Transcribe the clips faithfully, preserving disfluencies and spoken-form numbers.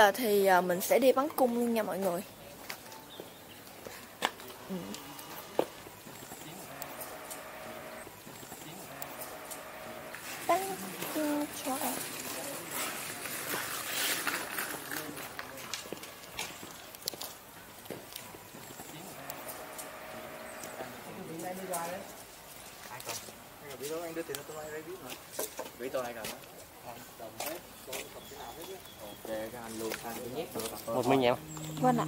giờ thì mình sẽ đi bắn cung luôn nha mọi người. Ừ. Bắn cung cho em. Một mình em. Vâng ạ.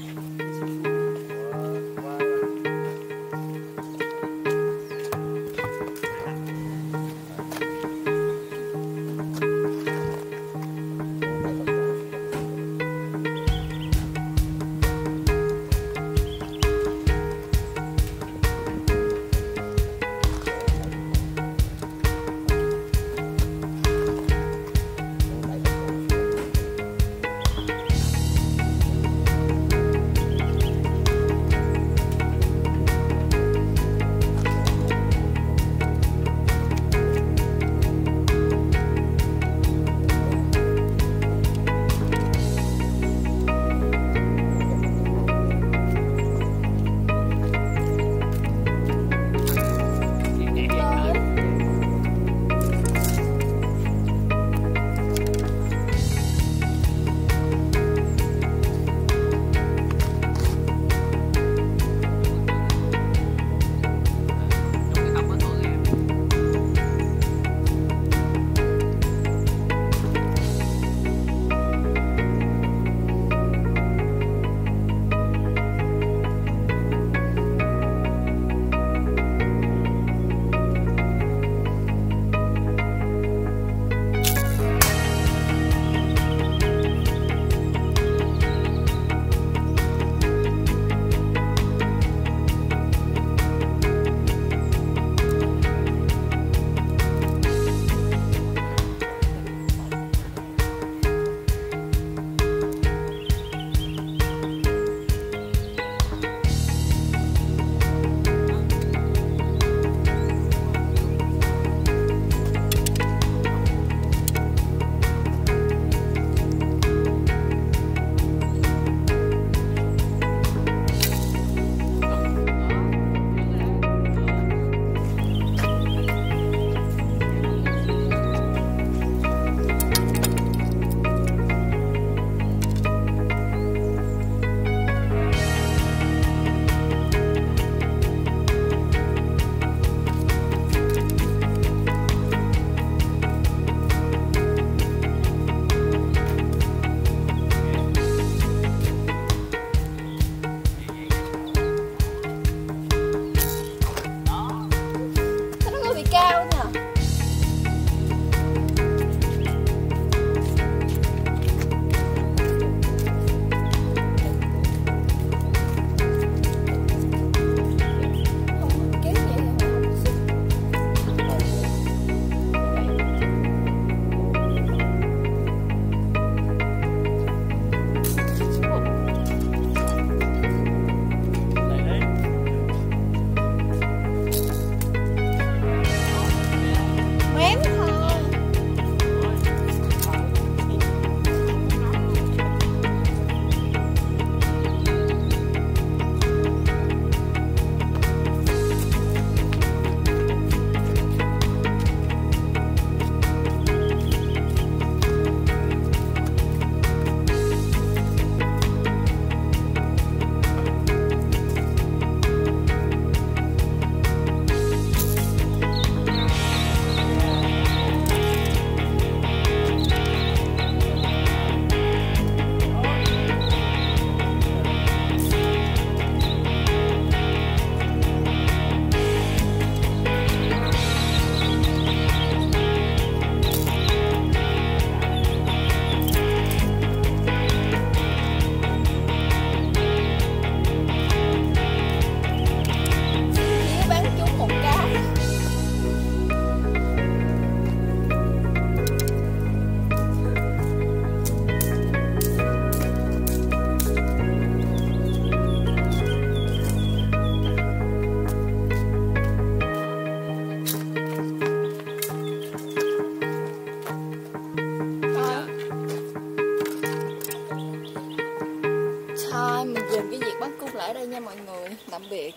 thôi, mình dừng cái việc bắn cung lại đây nha mọi người. Tạm biệt.